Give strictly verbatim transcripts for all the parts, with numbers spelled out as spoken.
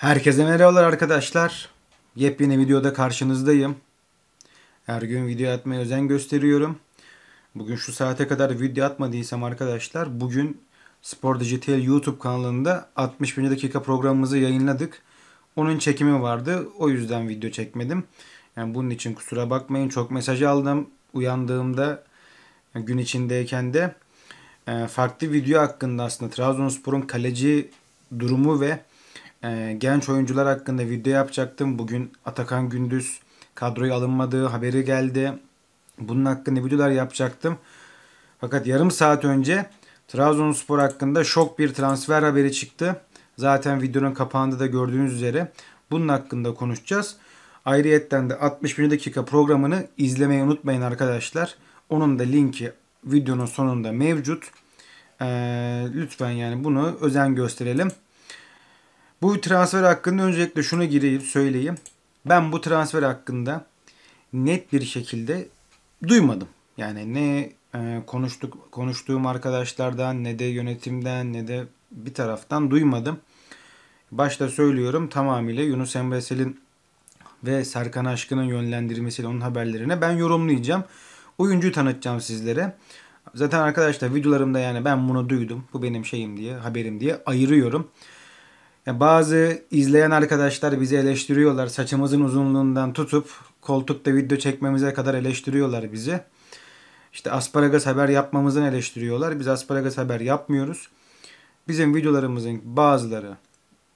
Herkese merhabalar arkadaşlar. Yepyeni videoda karşınızdayım. Her gün video atmaya özen gösteriyorum. Bugün şu saate kadar video atmadıysam arkadaşlar, bugün Sports Digitale YouTube kanalında altmış birinci dakika programımızı yayınladık. Onun çekimi vardı. O yüzden video çekmedim. Yani bunun için kusura bakmayın. Çok mesaj aldım uyandığımda, gün içindeyken de. Farklı video hakkında, aslında Trabzonspor'un kaleci durumu ve genç oyuncular hakkında video yapacaktım. Bugün Atakan Gündüz kadroya alınmadığı haberi geldi. Bunun hakkında videolar yapacaktım. Fakat yarım saat önce Trabzonspor hakkında şok bir transfer haberi çıktı. Zaten videonun kapağında da gördüğünüz üzere bunun hakkında konuşacağız. Ayrıyetten de altmış birinci dakika programını izlemeyi unutmayın arkadaşlar. Onun da linki videonun sonunda mevcut. Ee, lütfen yani bunu özen gösterelim. Bu transfer hakkında öncelikle şunu gireyim söyleyeyim. Ben bu transfer hakkında net bir şekilde duymadım. Yani ne e, konuştuk konuştuğum arkadaşlardan, ne de yönetimden, ne de bir taraftan duymadım. Başta söylüyorum, tamamıyla Yunus Emre Sel'in ve Serkan Aşkın'ın yönlendirmesiyle onun haberlerine ben yorumlayacağım. Oyuncuyu tanıtacağım sizlere. Zaten arkadaşlar videolarımda yani ben bunu duydum, bu benim şeyim diye, haberim diye ayırıyorum. Yani bazı izleyen arkadaşlar bizi eleştiriyorlar. Saçımızın uzunluğundan tutup koltukta video çekmemize kadar eleştiriyorlar bizi. İşte asparagas haber yapmamızdan eleştiriyorlar. Biz asparagas haber yapmıyoruz. Bizim videolarımızın bazıları,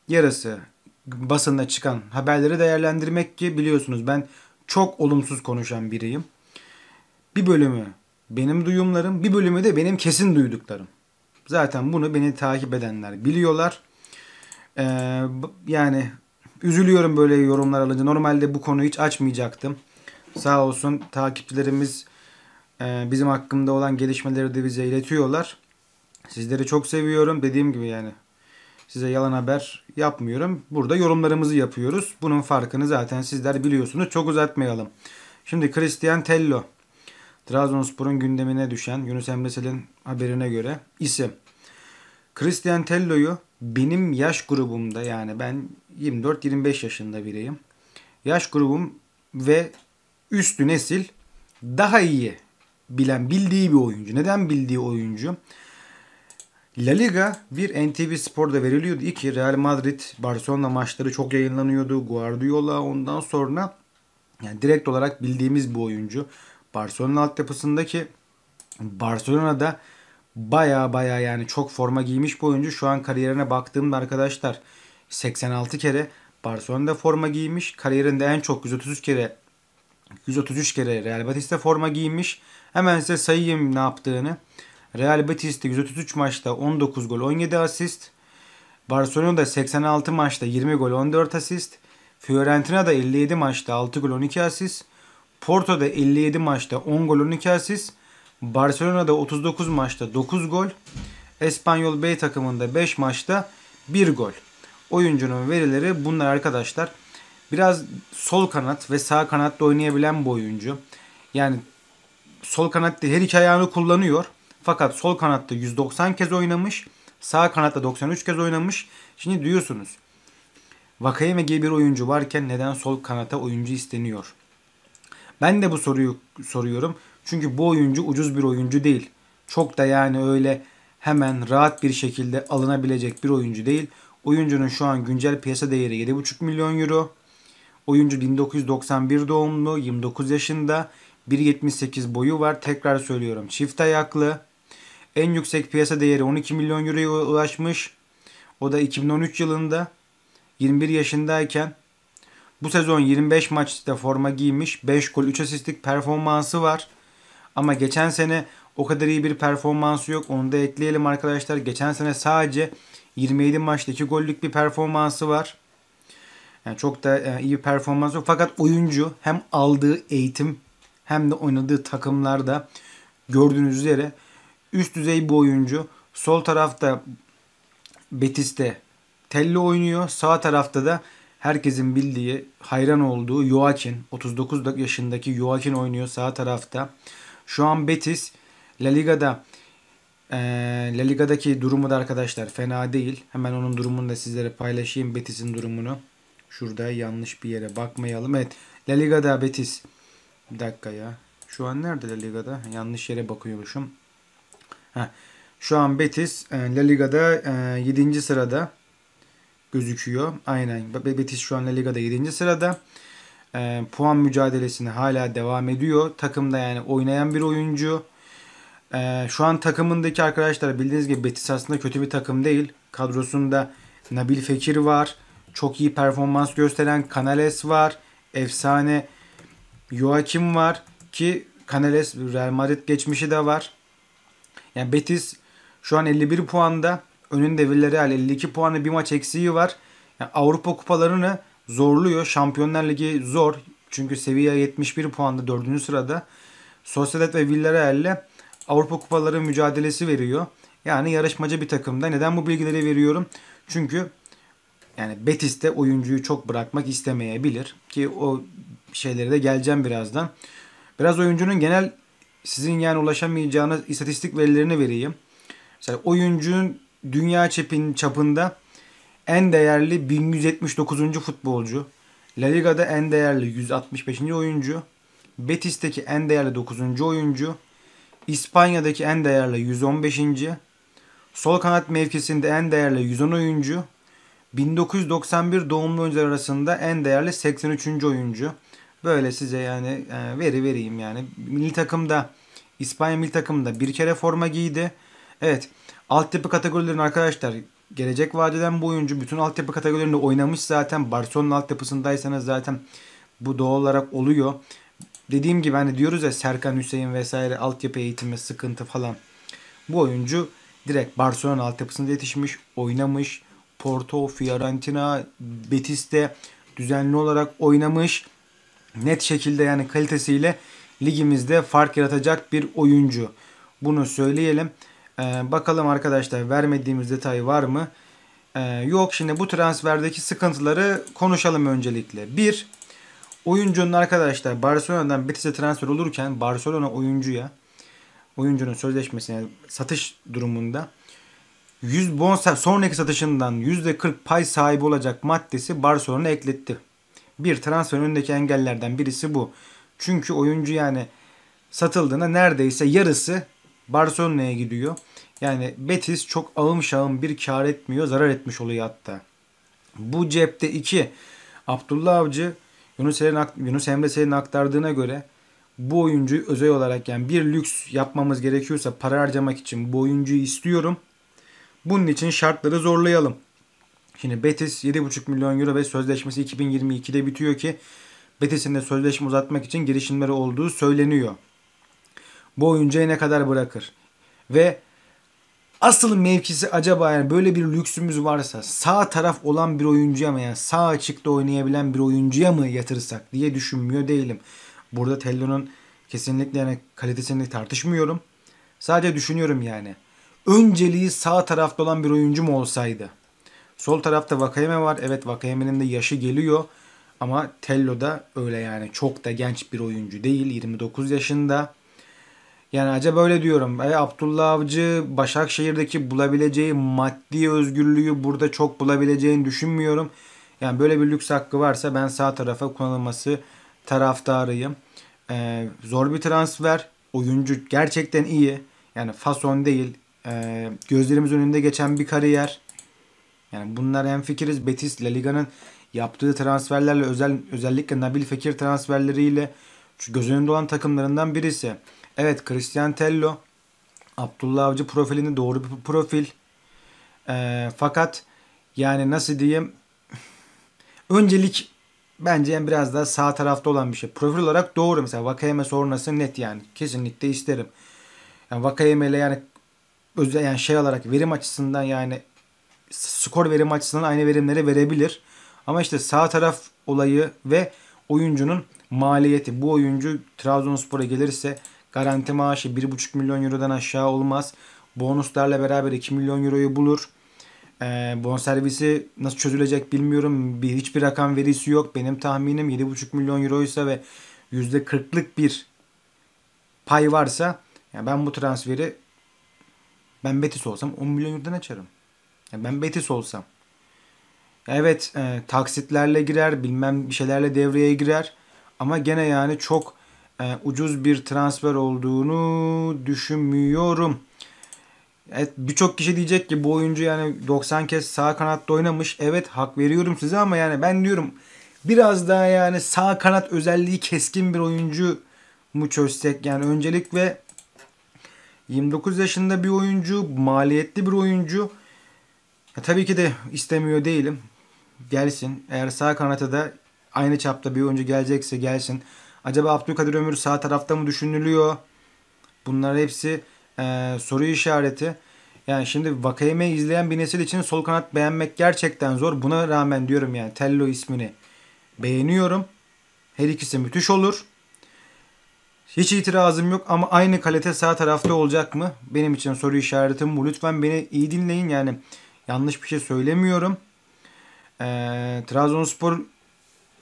yarısı basında çıkan haberleri değerlendirmek ki biliyorsunuz ben çok olumsuz konuşan biriyim. Bir bölümü benim duyumlarım, bir bölümü de benim kesin duyduklarım. Zaten bunu beni takip edenler biliyorlar. Ee, yani üzülüyorum böyle yorumlar alınca. Normalde bu konuyu hiç açmayacaktım. Sağ olsun takipçilerimiz e, bizim hakkımda olan gelişmeleri de bize iletiyorlar. Sizleri çok seviyorum. Dediğim gibi yani size yalan haber yapmıyorum. Burada yorumlarımızı yapıyoruz. Bunun farkını zaten sizler biliyorsunuz. Çok uzatmayalım. Şimdi Cristian Tello, Trabzonspor'un gündemine düşen Yunus Emre Sel'in haberine göre isim. Cristian Tello'yu benim yaş grubumda, yani ben yirmi dört yirmi beş yaşında biriyim. Yaş grubum ve üstü nesil daha iyi bilen, bildiği bir oyuncu. Neden bildiği oyuncu? La Liga bir N T V Spor'da veriliyordu. iki Real Madrid, Barcelona maçları çok yayınlanıyordu. Guardiola, ondan sonra yani direkt olarak bildiğimiz bir oyuncu. Barcelona altyapısındaki, Barcelona'da baya baya yani çok forma giymiş bir oyuncu. Şu an kariyerine baktığımda arkadaşlar seksen altı kere Barcelona'da forma giymiş. Kariyerinde en çok yüz otuz üç kere yüz otuz üç kere Real Betis'te forma giymiş. Hemen size sayayım ne yaptığını. Real Betis'te yüz otuz üç maçta on dokuz gol on yedi asist. Barcelona'da seksen altı maçta yirmi gol on dört asist. Fiorentina'da elli yedi maçta altı gol on iki asist. Porto'da elli yedi maçta on gol on iki asist. Barcelona'da otuz dokuz maçta dokuz gol. Espanyol B takımında beş maçta bir gol. Oyuncunun verileri bunlar arkadaşlar. Biraz sol kanat ve sağ kanatta oynayabilen bir oyuncu. Yani sol kanatta her iki ayağını kullanıyor. Fakat sol kanatta yüz doksan kez oynamış. Sağ kanatta doksan üç kez oynamış. Şimdi diyorsunuz, Vakayeme gibi bir oyuncu varken neden sol kanata oyuncu isteniyor? Ben de bu soruyu soruyorum. Çünkü bu oyuncu ucuz bir oyuncu değil. Çok da yani öyle hemen rahat bir şekilde alınabilecek bir oyuncu değil. Oyuncunun şu an güncel piyasa değeri yedi buçuk milyon euro. Oyuncu bin dokuz yüz doksan bir doğumlu, yirmi dokuz yaşında, bir yetmiş sekiz boyu var. Tekrar söylüyorum, çift ayaklı. En yüksek piyasa değeri on iki milyon euroya ulaşmış. O da iki bin on üç yılında, yirmi bir yaşındayken. Bu sezon yirmi beş maçta forma giymiş, beş gol üç asistlik performansı var. Ama geçen sene o kadar iyi bir performansı yok. Onu da ekleyelim arkadaşlar. Geçen sene sadece yirmi yedi maçta iki gollük bir performansı var. Yani çok da iyi bir performans yok. Fakat oyuncu hem aldığı eğitim hem de oynadığı takımlarda gördüğünüz üzere üst düzey bir oyuncu. Sol tarafta Betis'te Tello oynuyor. Sağ tarafta da herkesin bildiği, hayran olduğu Joaquín, otuz dokuz yaşındaki Joaquín oynuyor sağ tarafta. Şu an Betis La Liga'da Ee, La Liga'daki durumu da arkadaşlar fena değil. Hemen onun durumunu da sizlere paylaşayım. Betis'in durumunu. Şurada yanlış bir yere bakmayalım. Evet. La Liga'da Betis. Bir dakika ya. Şu an nerede La Liga'da? Yanlış yere bakıyormuşum. Heh. Şu an Betis La Liga'da yedinci sırada gözüküyor. Aynen. Betis şu an La Liga'da yedinci sırada. Puan mücadelesini hala devam ediyor. Takımda yani oynayan bir oyuncu. Şu an takımındaki arkadaşlar bildiğiniz gibi Betis aslında kötü bir takım değil. Kadrosunda Nabil Fekir var. Çok iyi performans gösteren Canales var. Efsane Joaquín var ki Canales Real Madrid geçmişi de var. Yani Betis şu an elli bir puanda. Önünde Villarreal elli iki puanı, bir maç eksiği var. Yani Avrupa kupalarını zorluyor. Şampiyonlar Ligi zor. Çünkü Sevilla yetmiş bir puanda dördüncü sırada. Sociedad ve Villarreal ile Avrupa kupaları mücadelesi veriyor. Yani yarışmacı bir takımda. Neden bu bilgileri veriyorum? Çünkü yani Betis de oyuncuyu çok bırakmak istemeyebilir. Ki o şeylere de geleceğim birazdan. Biraz oyuncunun genel sizin yani ulaşamayacağınız istatistik verilerini vereyim. Mesela oyuncunun dünya çapında en değerli bin yüz yetmiş dokuzuncu futbolcu. La Liga'da en değerli yüz altmış beşinci oyuncu. Betis'teki en değerli dokuzuncu oyuncu. İspanya'daki en değerli yüz on beşinci Sol kanat mevkisinde en değerli yüz on oyuncu. bin dokuz yüz doksan bir doğumlu oyuncular arasında en değerli seksen üçüncü oyuncu. Böyle size yani veri vereyim yani. Milli takımda, İspanya milli takımda bir kere forma giydi. Evet, altyapı kategorilerinin arkadaşlar gelecek vadeden bu oyuncu bütün altyapı kategorilerinde oynamış zaten. Barcelona altyapısındaysanız zaten bu doğal olarak oluyor. Dediğim gibi hani diyoruz ya Serkan Hüseyin vesaire altyapı eğitimi sıkıntı falan. Bu oyuncu direkt Barcelona altyapısında yetişmiş, oynamış. Porto, Fiorentina, Betis'te düzenli olarak oynamış. Net şekilde yani kalitesiyle ligimizde fark yaratacak bir oyuncu. Bunu söyleyelim. Ee, bakalım arkadaşlar vermediğimiz detay var mı? Ee, yok, şimdi bu transferdeki sıkıntıları konuşalım öncelikle. bir Oyuncunun arkadaşlar Barcelona'dan Betis'e transfer olurken Barcelona oyuncuya, oyuncunun sözleşmesine yani satış durumunda yüz bon, sonraki satışından yüzde kırk pay sahibi olacak maddesi Barcelona ekletti. Bir transferin önündeki engellerden birisi bu. Çünkü oyuncu yani satıldığında neredeyse yarısı Barcelona'ya gidiyor. Yani Betis çok ağım şağım bir kar etmiyor. Zarar etmiş oluyor hatta. Bu cepte iki Abdullah Avcı Yunus, Yunus Emre Selin'in aktardığına göre bu oyuncuyu özel olarak yani bir lüks yapmamız gerekiyorsa para harcamak için bu oyuncuyu istiyorum. Bunun için şartları zorlayalım. Şimdi Betis yedi buçuk milyon euro ve sözleşmesi iki bin yirmi iki'de bitiyor ki Betis'in de sözleşme uzatmak için girişimleri olduğu söyleniyor. Bu oyuncuya ne kadar bırakır? Ve asıl mevkisi acaba yani böyle bir lüksümüz varsa sağ taraf olan bir oyuncuya mı yani sağ açıkta oynayabilen bir oyuncuya mı yatırsak diye düşünmüyor değilim. Burada Tello'nun kesinlikle yani kalitesini tartışmıyorum. Sadece düşünüyorum yani. Önceliği sağ tarafta olan bir oyuncu mu olsaydı? Sol tarafta Vakayeme var. Evet, Vakayeme'nin de yaşı geliyor. Ama Tello da öyle yani. Çok da genç bir oyuncu değil. yirmi dokuz yaşında. Yani acaba öyle diyorum. E, Abdullah Avcı Başakşehir'deki bulabileceği maddi özgürlüğü burada çok bulabileceğini düşünmüyorum. Yani böyle bir lüks hakkı varsa ben sağ tarafa kullanılması taraftarıyım. E, zor bir transfer. Oyuncu gerçekten iyi. Yani fason değil. E, gözlerimiz önünde geçen bir kariyer. Yani bunlar hemfikiriz. Betis La Liga'nın yaptığı transferlerle özel, özellikle Nabil Fekir transferleriyle göz önünde olan takımlarından birisi. Evet, Cristian Tello Abdullah Avcı profilini doğru bir profil. Ee, fakat yani nasıl diyeyim öncelik bence yani biraz daha sağ tarafta olan bir şey. Profil olarak doğru. Mesela Vakayeme sonrası net yani. Kesinlikle isterim. Yani Vakayeme ile yani özel yani şey olarak verim açısından yani skor verim açısından aynı verimleri verebilir. Ama işte sağ taraf olayı ve oyuncunun maliyeti. Bu oyuncu Trabzonspor'a gelirse garanti maaşı bir buçuk milyon eurodan aşağı olmaz. Bonuslarla beraber iki milyon euroyu bulur. Ee, bonservisi nasıl çözülecek bilmiyorum. Bir, hiçbir rakam verisi yok. Benim tahminim yedi buçuk milyon euroysa ve yüzde kırk'lık bir pay varsa yani ben bu transferi Ben Betis olsam on milyon eurodan açarım. Ya ben Betis olsam. Evet e, taksitlerle girer, bilmem bir şeylerle devreye girer. Ama gene yani çok e, ucuz bir transfer olduğunu düşünmüyorum. Evet, birçok kişi diyecek ki bu oyuncu yani doksan kez sağ kanatta oynamış. Evet, hak veriyorum size ama yani ben diyorum biraz daha yani sağ kanat özelliği keskin bir oyuncu mu çözsek? Yani öncelik ve yirmi dokuz yaşında bir oyuncu, maliyetli bir oyuncu. Ya tabii ki de istemiyor değilim. Gelsin. Eğer sağ kanata da aynı çapta bir oyuncu gelecekse gelsin. Acaba Abdülkadir Ömür sağ tarafta mı düşünülüyor? Bunlar hepsi e, soru işareti. Yani şimdi Vakayeme'yi izleyen bir nesil için sol kanat beğenmek gerçekten zor. Buna rağmen diyorum yani Tello ismini beğeniyorum. Her ikisi müthiş olur. Hiç itirazım yok ama aynı kalite sağ tarafta olacak mı? Benim için soru işaretim bu. Lütfen beni iyi dinleyin yani. Yanlış bir şey söylemiyorum. E, Trabzonspor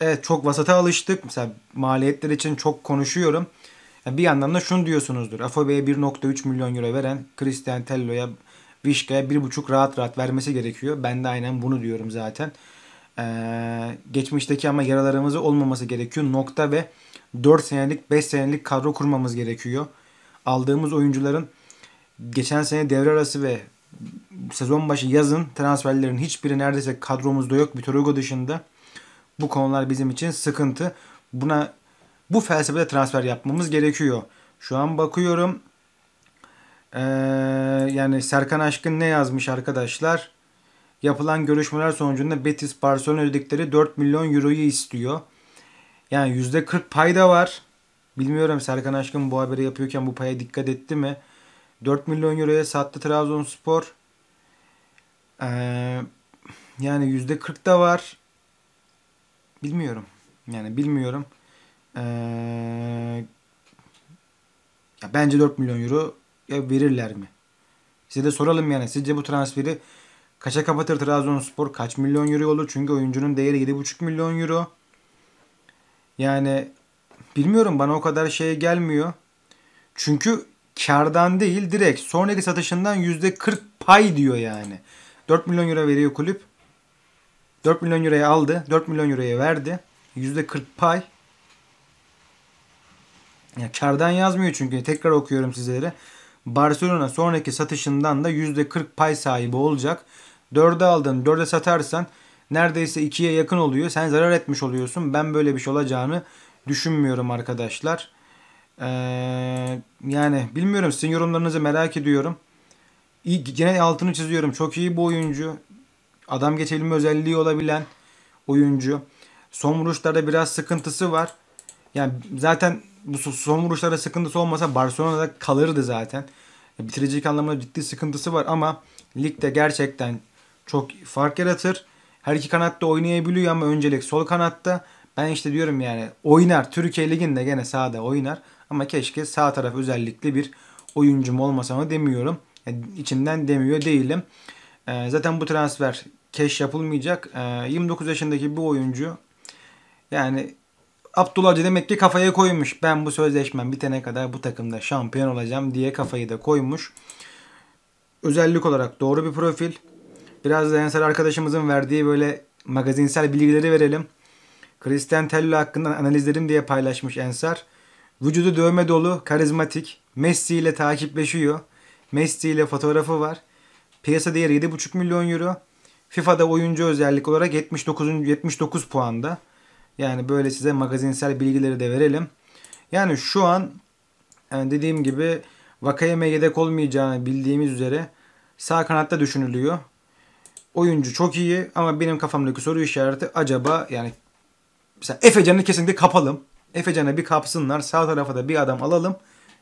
evet, çok vasata alıştık. Mesela maliyetler için çok konuşuyorum. Yani bir yandan da şunu diyorsunuzdur. Afobe'ye bir nokta üç milyon euro veren Cristian Tello'ya, Vişka'ya bir buçuk rahat rahat vermesi gerekiyor. Ben de aynen bunu diyorum zaten. E, geçmişteki ama yaralarımızı olmaması gerekiyor. Nokta ve dört senelik beş senelik kadro kurmamız gerekiyor. Aldığımız oyuncuların geçen sene devre arası ve sezon başı yazın transferlerin hiçbiri neredeyse kadromuzda yok. Vitor Hugo dışında. Bu konular bizim için sıkıntı. Buna, bu felsefede transfer yapmamız gerekiyor. Şu an bakıyorum. Ee, yani Serkan Aşkın ne yazmış arkadaşlar? Yapılan görüşmeler sonucunda Betis Barcelona ödedikleri dört milyon euroyu istiyor. Yani yüzde kırk payda var. Bilmiyorum Serkan Aşkın bu haberi yapıyorken bu paya dikkat etti mi? dört milyon euroya sattı Trabzonspor. Ee, yani yüzde kırk da var. Bilmiyorum. Yani bilmiyorum. Ee, ya bence dört milyon euro verirler mi? Size de soralım yani. Sizce bu transferi kaça kapatır Trabzonspor? Kaç milyon euro olur? Çünkü oyuncunun değeri yedi buçuk milyon euro. Yani bilmiyorum, bana o kadar şeye gelmiyor. Çünkü kardan değil, direkt sonraki satışından yüzde kırk pay diyor yani. dört milyon euro veriyor kulüp. dört milyon euroya aldı. dört milyon euroya verdi. yüzde kırk pay. Ya kardan yazmıyor çünkü. Tekrar okuyorum sizlere. Barcelona sonraki satışından da yüzde kırk pay sahibi olacak. dörde aldın, dörde satarsan neredeyse ikiye yakın oluyor. Sen zarar etmiş oluyorsun. Ben böyle bir şey olacağını düşünmüyorum arkadaşlar. Ee, yani bilmiyorum, sizin yorumlarınızı merak ediyorum. İyi, gene altını çiziyorum. Çok iyi bir oyuncu. Adam geçebilme özelliği olabilen oyuncu. Son vuruşlarda biraz sıkıntısı var. Yani zaten bu son vuruşlarda sıkıntısı olmasa Barcelona'da kalırdı zaten. Bitiricilik anlamında ciddi sıkıntısı var ama ligde gerçekten çok fark yaratır. Her iki kanatta oynayabiliyor ama öncelik sol kanatta. Ben işte diyorum yani oynar. Türkiye Ligi'nde gene sağda oynar. Ama keşke sağ taraf özellikle bir oyuncum olmasa mı demiyorum. Yani içimden demiyor değilim. Ee, zaten bu transfer keş yapılmayacak. Ee, yirmi dokuz yaşındaki bu oyuncu yani Abdullah Avcı demek ki kafaya koymuş. Ben bu sözleşmem bitene kadar bu takımda şampiyon olacağım diye kafayı da koymuş. Özellik olarak doğru bir profil. Biraz da Ensar arkadaşımızın verdiği böyle magazinsel bilgileri verelim. Cristian Tello hakkında analizlerim diye paylaşmış Ensar. Vücudu dövme dolu, karizmatik. Messi ile takipleşiyor. Messi ile fotoğrafı var. Piyasa değeri yedi buçuk milyon euro. FIFA'da oyuncu özellik olarak yetmiş dokuz puanda. Yani böyle size magazinsel bilgileri de verelim. Yani şu an yani dediğim gibi Vakayeme yedek olmayacağını bildiğimiz üzere sağ kanatta düşünülüyor. Oyuncu çok iyi ama benim kafamdaki soru işareti acaba yani mesela Efecan'ı kesinlikle kapalım. Efecan'ı bir kapsınlar. Sağ tarafa da bir adam alalım.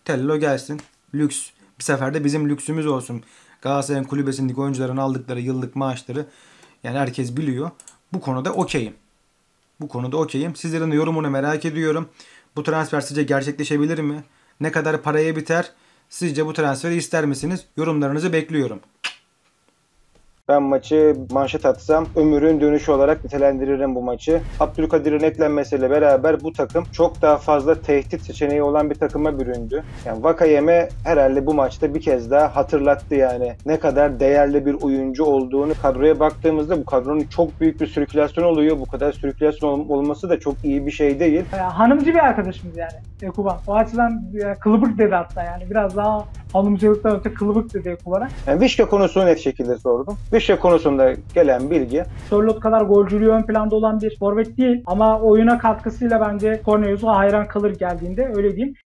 Tello gelsin. Lüks. Bir seferde bizim lüksümüz olsun. Galatasaray'ın kulübesindeki oyuncuların aldıkları yıllık maaşları yani herkes biliyor. Bu konuda okeyim. Bu konuda okeyim. Sizlerin de yorumunu merak ediyorum. Bu transfer sizce gerçekleşebilir mi? Ne kadar paraya biter? Sizce bu transferi ister misiniz? Yorumlarınızı bekliyorum. Ben maçı manşet atsam Ömür'ün dönüşü olarak nitelendiririm bu maçı. Abdülkadir'in eklenmesiyle beraber bu takım çok daha fazla tehdit seçeneği olan bir takıma büründü. Yani Vakayeme herhalde bu maçta bir kez daha hatırlattı yani ne kadar değerli bir oyuncu olduğunu. Kadroya baktığımızda bu kadronun çok büyük bir sirkülasyon oluyor. Bu kadar sirkülasyon olması da çok iyi bir şey değil. Ya, hanımcı bir arkadaşımız yani Yakuban. O açıdan ya, kılıbık dedi hatta yani biraz daha hanımcılıktan öte kılıbık dedi Yakuban'a. Yani Vişka konusunu net şekilde sordum. Vişka konusunda gelen bilgi. Sörlot kadar golcülüğü ön planda olan bir forvet değil ama oyuna katkısıyla bence Cornelius'a hayran kalır geldiğinde öyle diyeyim.